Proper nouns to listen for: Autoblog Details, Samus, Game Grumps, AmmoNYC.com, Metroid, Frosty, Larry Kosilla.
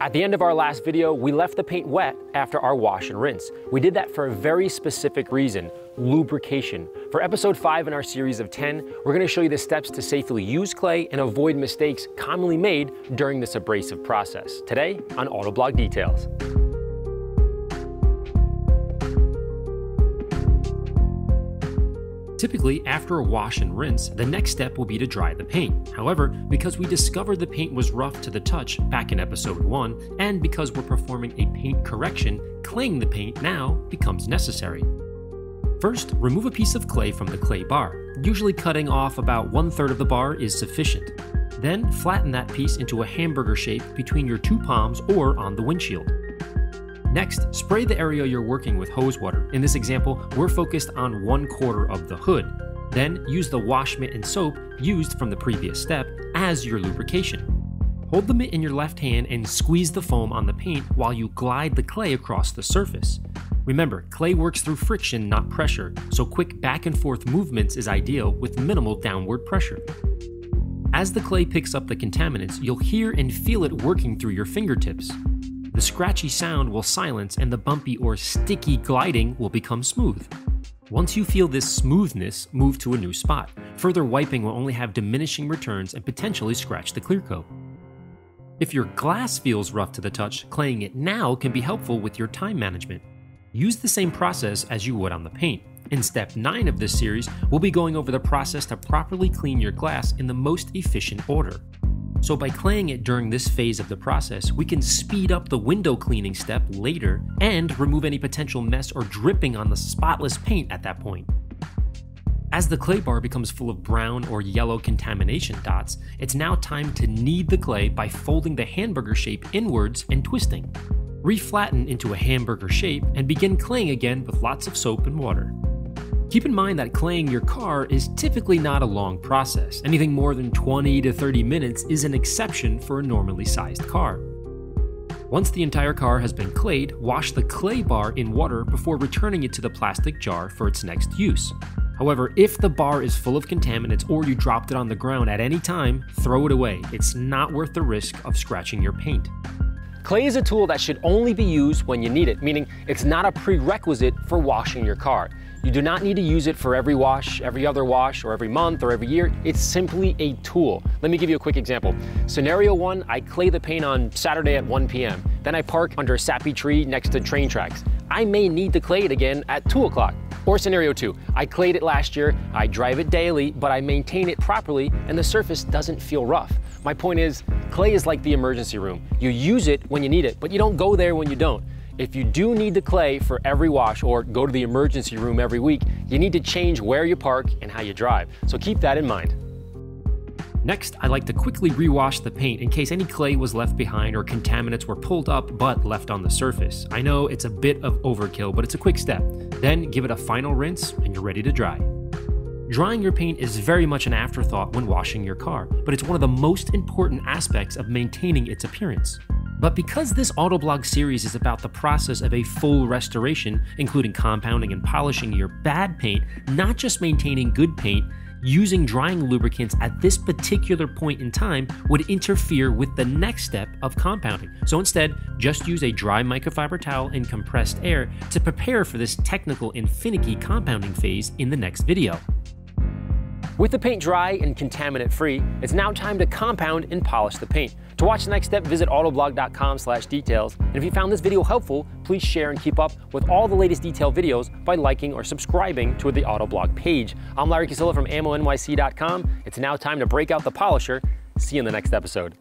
At the end of our last video, we left the paint wet after our wash and rinse. We did that for a very specific reason, lubrication. For episode 5 in our series of 10, we're going to show you the steps to safely use clay and avoid mistakes commonly made during this abrasive process. Today on Autoblog Details. Typically, after a wash and rinse, the next step will be to dry the paint. However, because we discovered the paint was rough to the touch back in episode 1, and because we're performing a paint correction, claying the paint now becomes necessary. First, remove a piece of clay from the clay bar. Usually cutting off about 1/3 of the bar is sufficient. Then, flatten that piece into a hamburger shape between your two palms or on the windshield. Next, spray the area you're working with hose water. In this example, we're focused on 1/4 of the hood. Then use the wash mitt and soap used from the previous step as your lubrication. Hold the mitt in your left hand and squeeze the foam on the paint while you glide the clay across the surface. Remember, clay works through friction, not pressure, so quick back and forth movements is ideal with minimal downward pressure. As the clay picks up the contaminants, you'll hear and feel it working through your fingertips. The scratchy sound will silence and the bumpy or sticky gliding will become smooth. Once you feel this smoothness, move to a new spot. Further wiping will only have diminishing returns and potentially scratch the clear coat. If your glass feels rough to the touch, claying it now can be helpful with your time management. Use the same process as you would on the paint. In step 9 of this series, we'll be going over the process to properly clean your glass in the most efficient order. So by claying it during this phase of the process, we can speed up the window cleaning step later and remove any potential mess or dripping on the spotless paint at that point. As the clay bar becomes full of brown or yellow contamination dots, it's now time to knead the clay by folding the hamburger shape inwards and twisting. Reflatten into a hamburger shape and begin claying again with lots of soap and water. Keep in mind that claying your car is typically not a long process. Anything more than 20 to 30 minutes is an exception for a normally sized car. Once the entire car has been clayed, wash the clay bar in water before returning it to the plastic jar for its next use. However, if the bar is full of contaminants or you dropped it on the ground at any time, throw it away. It's not worth the risk of scratching your paint. Clay is a tool that should only be used when you need it, meaning it's not a prerequisite for washing your car. You do not need to use it for every wash, every other wash, or every month, or every year. It's simply a tool. Let me give you a quick example. Scenario 1, I clay the paint on Saturday at 1 p.m. Then I park under a sappy tree next to train tracks. I may need to clay it again at 2 o'clock. Or scenario 2, I clayed it last year, I drive it daily, but I maintain it properly and the surface doesn't feel rough. My point is, clay is like the emergency room. You use it when you need it, but you don't go there when you don't. If you do need to clay for every wash or go to the emergency room every week, you need to change where you park and how you drive. So keep that in mind. Next, I like to quickly rewash the paint in case any clay was left behind or contaminants were pulled up but left on the surface. I know it's a bit of overkill, but it's a quick step. Then give it a final rinse and you're ready to dry. Drying your paint is very much an afterthought when washing your car, but it's one of the most important aspects of maintaining its appearance. But because this Autoblog series is about the process of a full restoration, including compounding and polishing your bad paint, not just maintaining good paint, using drying lubricants at this particular point in time would interfere with the next step of compounding. So instead, just use a dry microfiber towel and compressed air to prepare for this technical and finicky compounding phase in the next video. With the paint dry and contaminant free, it's now time to compound and polish the paint. To watch the next step, visit autoblog.com/details. And if you found this video helpful, please share and keep up with all the latest detail videos by liking or subscribing to the Autoblog page. I'm Larry Kosilla from AmmoNYC.com. It's now time to break out the polisher. See you in the next episode.